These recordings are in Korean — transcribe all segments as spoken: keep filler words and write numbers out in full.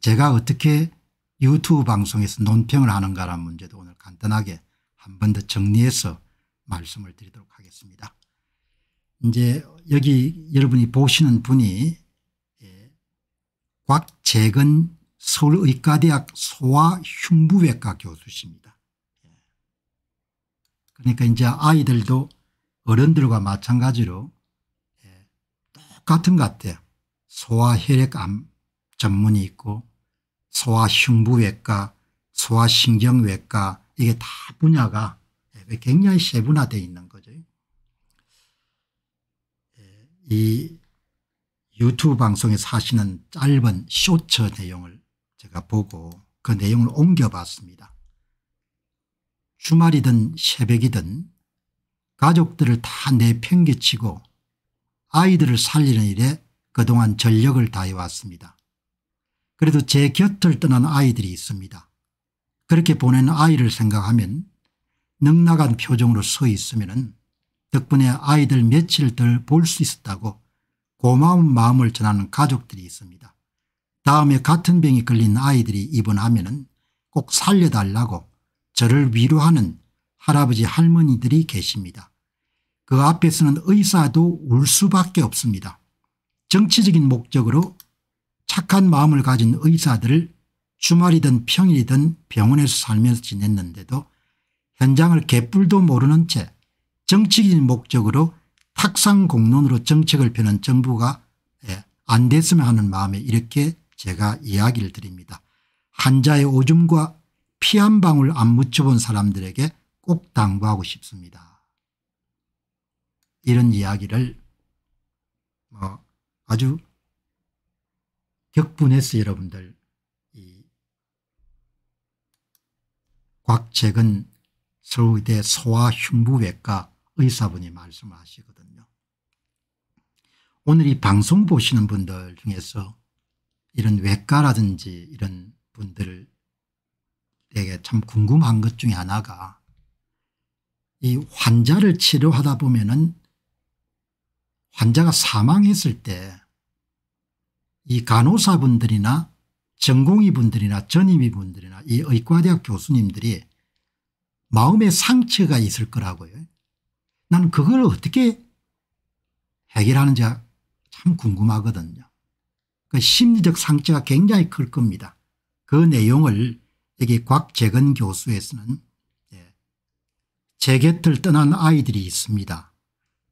제가 어떻게 유튜브 방송에서 논평을 하는가라는 문제도 오늘 간단하게 한 번 더 정리해서 말씀을 드리도록 하겠습니다. 이제 여기 여러분이 보시는 분이 곽재근 서울의과대학 소아흉부외과 교수십니다. 그러니까 이제 아이들도 어른들과 마찬가지로 똑같은 것 같아요. 소아혈액암 전문이 있고 소아흉부외과, 소아신경외과, 이게 다 분야가 굉장히 세분화되어 있는 거죠. 이 유튜브 방송에서 하시는 짧은 쇼츠 내용을 제가 보고 그 내용을 옮겨봤습니다. 주말이든 새벽이든 가족들을 다 내팽개치고 아이들을 살리는 일에 그동안 전력을 다해왔습니다. 그래도 제 곁을 떠난 아이들이 있습니다. 그렇게 보낸 아이를 생각하면 넉나간 표정으로 서 있으면 덕분에 아이들 며칠 덜 볼 수 있었다고 고마운 마음을 전하는 가족들이 있습니다. 다음에 같은 병이 걸린 아이들이 입원하면 꼭 살려달라고 저를 위로하는 할아버지 할머니들이 계십니다. 그 앞에서는 의사도 울 수밖에 없습니다. 정치적인 목적으로 착한 마음을 가진 의사들을 주말이든 평일이든 병원에서 살면서 지냈는데도 현장을 개뿔도 모르는 채 정치적인 목적으로 탁상공론으로 정책을 펴는 정부가 안 됐으면 하는 마음에 이렇게 제가 이야기를 드립니다. 한자의 오줌과 피 한 방울 안 묻혀본 사람들에게 꼭 당부하고 싶습니다. 이런 이야기를 뭐 아주 격분해서 여러분들 이 곽재근 서울대 소아흉부외과 의사분이 말씀하시거든요. 오늘 이 방송 보시는 분들 중에서 이런 외과라든지 이런 분들에게 참 궁금한 것 중에 하나가 이 환자를 치료하다 보면은 환자가 사망했을 때 이 간호사분들이나 전공의분들이나 전임의분들이나 이 의과대학 교수님들이 마음의 상처가 있을 거라고요. 나는 그걸 어떻게 해결하는지 참 궁금하거든요. 그 심리적 상처가 굉장히 클 겁니다. 그 내용을 여기 곽재근 교수에서는 제 곁을 떠난 아이들이 있습니다.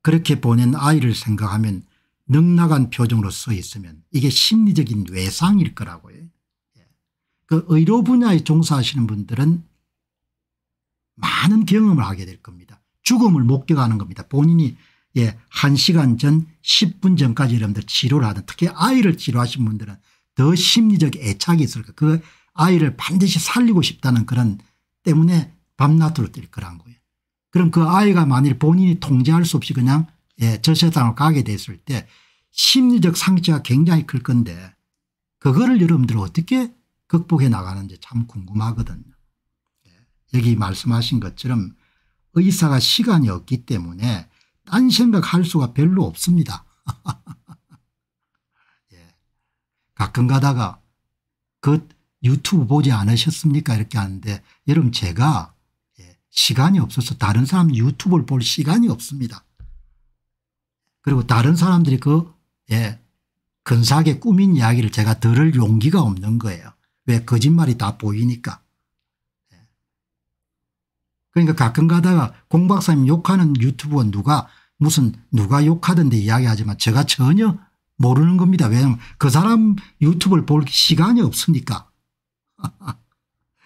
그렇게 보낸 아이를 생각하면 넉나간 표정으로 서 있으면 이게 심리적인 외상일 거라고요. 그 의료 분야에 종사하시는 분들은 많은 경험을 하게 될 겁니다. 죽음을 목격하는 겁니다. 본인이 예, 한 시간 전 십 분 전까지 여러분들 치료를 하든 특히 아이를 치료하신 분들은 더 심리적 애착이 있을 거예요. 그 아이를 반드시 살리고 싶다는 그런 때문에 밤낮으로 뛸 거란 거예요. 그럼 그 아이가 만일 본인이 통제할 수 없이 그냥 예, 저 세상을 가게 됐을 때 심리적 상처가 굉장히 클 건데 그거를 여러분들 어떻게 극복해 나가는지 참 궁금하거든요. 여기 말씀하신 것처럼 의사가 시간이 없기 때문에 딴 생각할 수가 별로 없습니다. 예. 가끔 가다가 그 유튜브 보지 않으셨습니까? 이렇게 하는데 여러분 제가 예, 시간이 없어서 다른 사람 유튜브를 볼 시간이 없습니다. 그리고 다른 사람들이 그 예, 근사하게 꾸민 이야기를 제가 들을 용기가 없는 거예요. 왜? 거짓말이 다 보이니까. 그러니까 가끔 가다가 공 박사님 욕하는 유튜브가 누가 무슨 누가 욕하던데 이야기하지만 제가 전혀 모르는 겁니다. 왜냐하면 그 사람 유튜브를 볼 시간이 없으니까.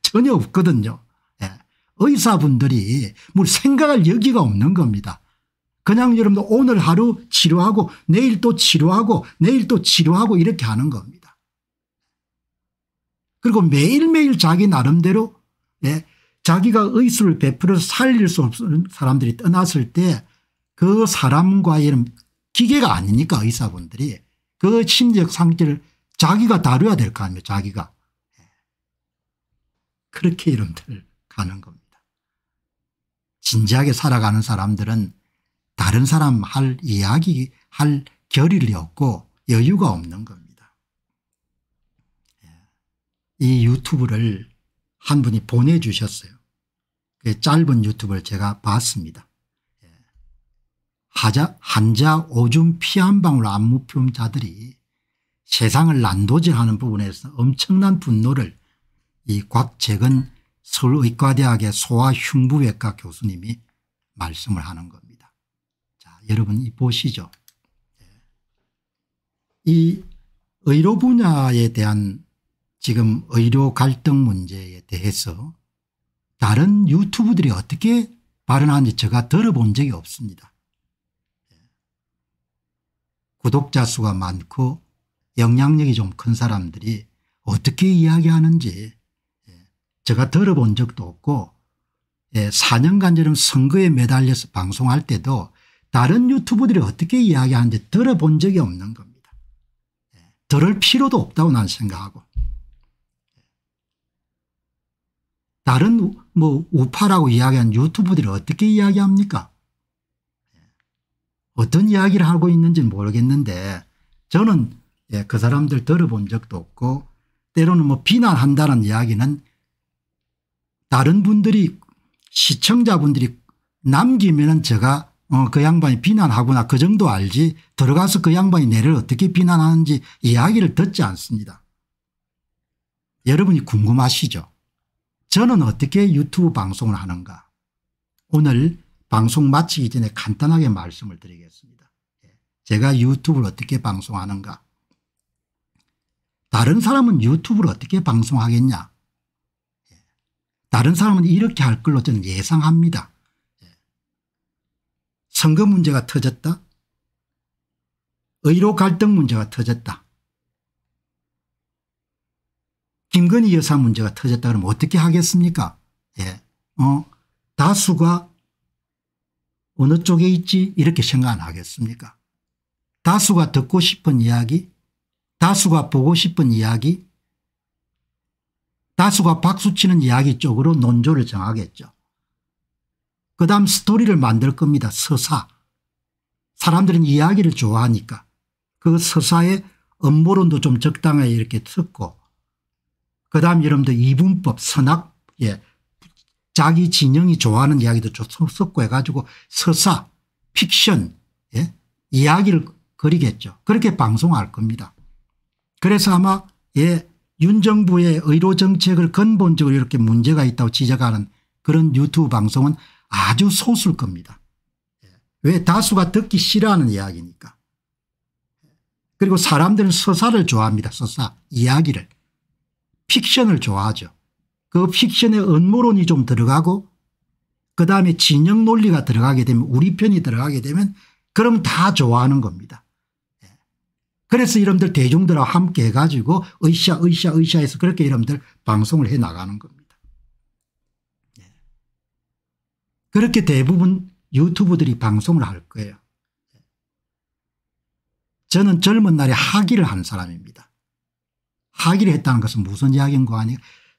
전혀 없거든요. 예. 의사분들이 뭘 생각할 여기가 없는 겁니다. 그냥 여러분들 오늘 하루 치료하고 내일 또 치료하고 내일 또 치료하고 이렇게 하는 겁니다. 그리고 매일매일 자기 나름대로 예. 자기가 의술을 베풀어서 살릴 수 없는 사람들이 떠났을 때 그 사람과의 기계가 아니니까 의사분들이 그 심리적 상태를 자기가 다뤄야 될 거 아니에요. 자기가. 그렇게 이름들 가는 겁니다. 진지하게 살아가는 사람들은 다른 사람 할 이야기 할 결의를 없고 여유가 없는 겁니다. 이 유튜브를 한 분이 보내주셨어요. 그 짧은 유튜브를 제가 봤습니다. 하자, 한자 오줌 피 한 방울 안 묻힌 자들이 세상을 난도질하는 부분에서 엄청난 분노를 이 곽재근 서울의과대학의 소아흉부외과 교수님이 말씀을 하는 겁니다. 자, 여러분 이 보시죠. 이 의료 분야에 대한 지금 의료 갈등 문제에 대해서 다른 유튜브들이 어떻게 발언하는지 제가 들어본 적이 없습니다. 구독자 수가 많고 영향력이 좀 큰 사람들이 어떻게 이야기하는지 제가 들어본 적도 없고, 사 년간처럼 선거에 매달려서 방송할 때도 다른 유튜브들이 어떻게 이야기하는지 들어본 적이 없는 겁니다. 들을 필요도 없다고 난 생각하고, 다른 뭐 우파라고 이야기하는 유튜브들이 어떻게 이야기합니까? 어떤 이야기를 하고 있는지 모르겠는데 저는 그 사람들 들어본 적도 없고, 때로는 뭐 비난한다는 이야기는 다른 분들이, 시청자분들이 남기면은 제가 어, 그 양반이 비난하구나 그 정도 알지, 들어가서 그 양반이 내를 어떻게 비난하는지 이야기를 듣지 않습니다. 여러분이 궁금하시죠? 저는 어떻게 유튜브 방송을 하는가. 오늘 방송 마치기 전에 간단하게 말씀을 드리겠습니다. 제가 유튜브를 어떻게 방송하는가. 다른 사람은 유튜브를 어떻게 방송하겠냐. 다른 사람은 이렇게 할 걸로 저는 예상합니다. 선거 문제가 터졌다. 의료 갈등 문제가 터졌다. 김건희 여사 문제가 터졌다 그러면 어떻게 하겠습니까? 예. 어, 다수가 어느 쪽에 있지 이렇게 생각 안 하겠습니까? 다수가 듣고 싶은 이야기, 다수가 보고 싶은 이야기, 다수가 박수치는 이야기 쪽으로 논조를 정하겠죠. 그 다음 스토리를 만들 겁니다. 서사. 사람들은 이야기를 좋아하니까 그 서사에 음모론도 좀 적당하게 이렇게 듣고, 그 다음 여러분들 이분법, 선악, 예, 자기 진영이 좋아하는 이야기도 섞고 해가지고 서사, 픽션, 예, 이야기를 그리겠죠. 그렇게 방송할 겁니다. 그래서 아마 예, 윤 정부의 의료 정책을 근본적으로 이렇게 문제가 있다고 지적하는 그런 유튜브 방송은 아주 소수일 겁니다. 왜? 다수가 듣기 싫어하는 이야기니까. 그리고 사람들은 서사를 좋아합니다. 서사, 이야기를. 픽션을 좋아하죠. 그 픽션에 음모론이 좀 들어가고, 그 다음에 진영 논리가 들어가게 되면, 우리 편이 들어가게 되면, 그럼 다 좋아하는 겁니다. 그래서 여러분들 대중들하고 함께 해가지고 으쌰 으쌰 으쌰 해서 그렇게 여러분들 방송을 해 나가는 겁니다. 그렇게 대부분 유튜브들이 방송을 할 거예요. 저는 젊은 날에 학위를 한 사람입니다. 학위를 했다는 것은 무슨 이야기인가 하니,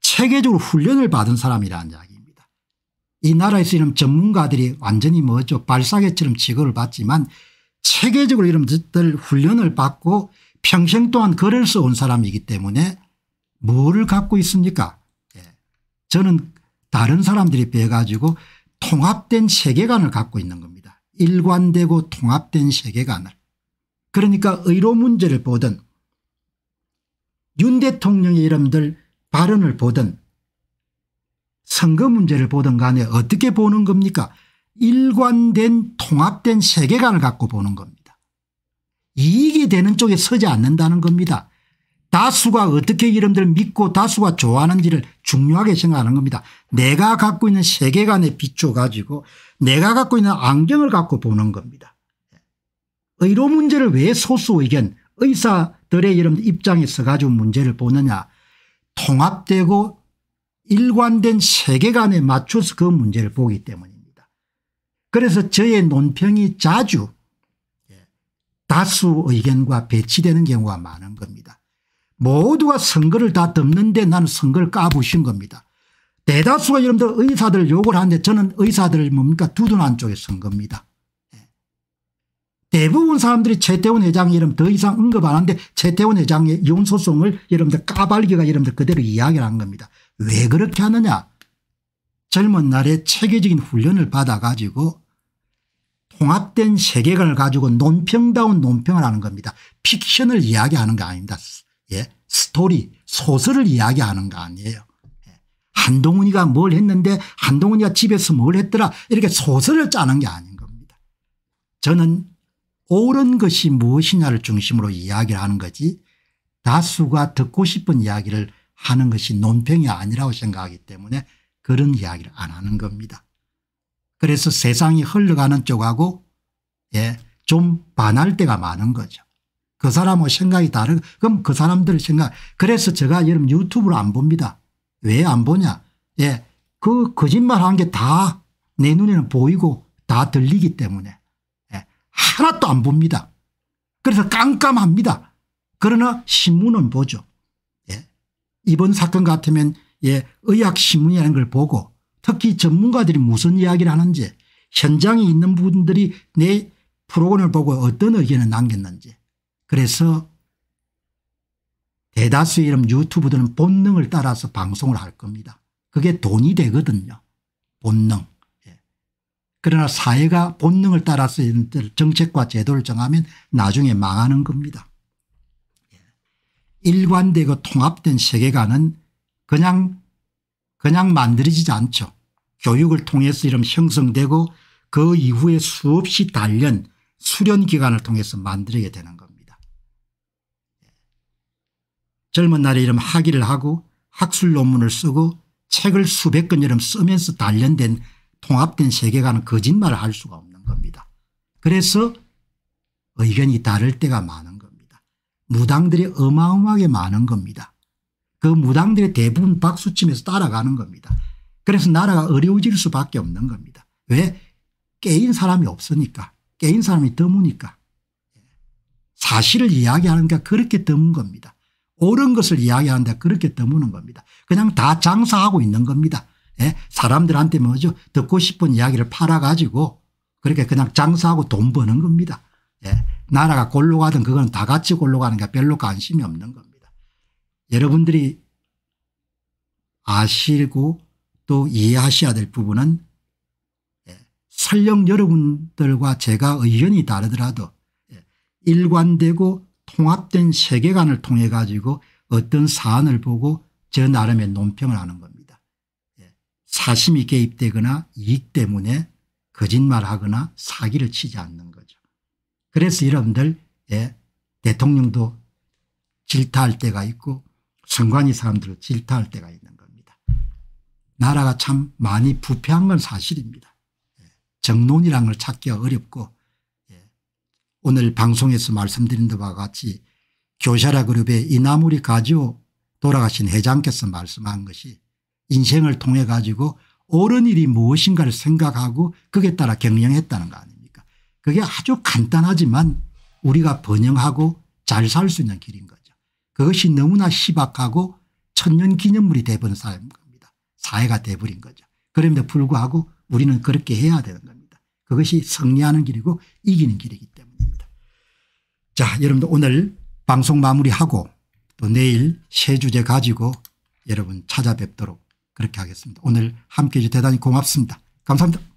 체계적으로 훈련을 받은 사람이라는 이야기입니다. 이 나라에서 이런 전문가들이 완전히 뭐죠, 발사계처럼 직업을 받지만 체계적으로 이런 것들 훈련을 받고 평생 동안 글을 써온 사람이기 때문에 뭐를 갖고 있습니까? 예. 저는 다른 사람들이 배워가지고 통합된 세계관을 갖고 있는 겁니다. 일관되고 통합된 세계관을. 그러니까 의료 문제를 보든, 윤 대통령의 이름들 발언을 보든, 선거 문제를 보든 간에 어떻게 보는 겁니까? 일관된 통합된 세계관을 갖고 보는 겁니다. 이익이 되는 쪽에 서지 않는다는 겁니다. 다수가 어떻게 이름들 믿고 다수가 좋아하는지를 중요하게 생각하는 겁니다. 내가 갖고 있는 세계관에 비춰가지고 내가 갖고 있는 안경을 갖고 보는 겁니다. 의료 문제를 왜 소수 의견, 의사들의 이런 입장에 서가지고 문제를 보느냐. 통합되고 일관된 세계관에 맞춰서 그 문제를 보기 때문입니다. 그래서 저의 논평이 자주 다수 의견과 배치되는 경우가 많은 겁니다. 모두가 선거를 다 덮는데 나는 선거를 까부신 겁니다. 대다수가 여러분들 의사들 욕을 하는데 저는 의사들을 뭡니까? 두둔한 쪽에 선 겁니다. 대부분 사람들이 최태원 회장 이름 더 이상 언급 안 하는데 최태원 회장의 이혼소송을 여러분들 까발기가 여러분들 그대로 이야기를 한 겁니다. 왜 그렇게 하느냐. 젊은 날에 체계적인 훈련을 받아가지고 통합된 세계관을 가지고 논평다운 논평을 하는 겁니다. 픽션을 이야기하는 거 아닙니다. 예, 스토리, 소설을 이야기하는 거 아니에요. 한동훈이가 뭘 했는데 한동훈이가 집에서 뭘 했더라 이렇게 소설을 짜는 게 아닌 겁니다. 저는 옳은 것이 무엇이냐를 중심으로 이야기를 하는 거지 다수가 듣고 싶은 이야기를 하는 것이 논평이 아니라고 생각하기 때문에 그런 이야기를 안 하는 겁니다. 그래서 세상이 흘러가는 쪽하고 예, 좀 반할 때가 많은 거죠. 그 사람하고 생각이 다르고 그럼 그 사람들 생각 그래서 제가 여러분 유튜브를 안 봅니다. 왜 안 보냐. 예, 그 거짓말한 게 다 내 눈에는 보이고 다 들리기 때문에 예, 하나도 안 봅니다. 그래서 깜깜합니다. 그러나 신문은 보죠. 예, 이번 사건 같으면 예, 의학신문이라는 걸 보고 특히 전문가들이 무슨 이야기를 하는지 현장에 있는 분들이 내 프로그램을 보고 어떤 의견을 남겼는지 그래서 대다수의 이런 유튜브들은 본능을 따라서 방송을 할 겁니다. 그게 돈이 되거든요. 본능. 예. 그러나 사회가 본능을 따라서 이런 정책과 제도를 정하면 나중에 망하는 겁니다. 예. 일관되고 통합된 세계관은 그냥 그냥 만들어지지 않죠. 교육을 통해서 이런 형성되고 그 이후에 수없이 단련, 수련 기간을 통해서 만들게 되는 겁니다. 젊은 날에 이런 학위를 하고 학술 논문을 쓰고 책을 수백 권 이런 쓰면서 단련된 통합된 세계관은 거짓말을 할 수가 없는 겁니다. 그래서 의견이 다를 때가 많은 겁니다. 무당들이 어마어마하게 많은 겁니다. 그 무당들의 대부분 박수치면서 따라가는 겁니다. 그래서 나라가 어려워질 수밖에 없는 겁니다. 왜? 깨인 사람이 없으니까. 깨인 사람이 드무니까. 사실을 이야기하는 게 그렇게 드문 겁니다. 옳은 것을 이야기하는 데 그렇게 드무는 겁니다. 그냥 다 장사하고 있는 겁니다. 예? 사람들한테 뭐죠? 듣고 싶은 이야기를 팔아가지고 그렇게 그냥 장사하고 돈 버는 겁니다. 예? 나라가 골로 가든 그건 다 같이 골로 가는 게 별로 관심이 없는 겁니다. 여러분들이 아시고 또 이해하셔야 될 부분은 설령 여러분들과 제가 의견이 다르더라도 일관되고 통합된 세계관을 통해 가지고 어떤 사안을 보고 저 나름의 논평을 하는 겁니다. 사심이 개입되거나 이익 때문에 거짓말하거나 사기를 치지 않는 거죠. 그래서 여러분들 대통령도 질타할 때가 있고 선관위 사람들을 질타할 때가 있는 겁니다. 나라가 참 많이 부패한 건 사실입니다. 정론이라는 걸 찾기가 어렵고 오늘 방송에서 말씀드린 바와 같이 교샤라 그룹의 이나무리 가지오 돌아가신 회장께서 말씀한 것이 인생을 통해 가지고 옳은 일이 무엇인가를 생각하고 그에 따라 경영했다는 거 아닙니까? 그게 아주 간단하지만 우리가 번영하고 잘 살 수 있는 길인 거죠. 그것이 너무나 희박하고 천년기념물이 돼버린 사회입니다. 사회가 돼버린 거죠. 그럼에도 불구하고 우리는 그렇게 해야 되는 겁니다. 그것이 승리하는 길이고 이기는 길이기 때문입니다. 자, 여러분들 오늘 방송 마무리하고 또 내일 새 주제 가지고 여러분 찾아뵙도록 그렇게 하겠습니다. 오늘 함께해 주셔서 대단히 고맙습니다. 감사합니다.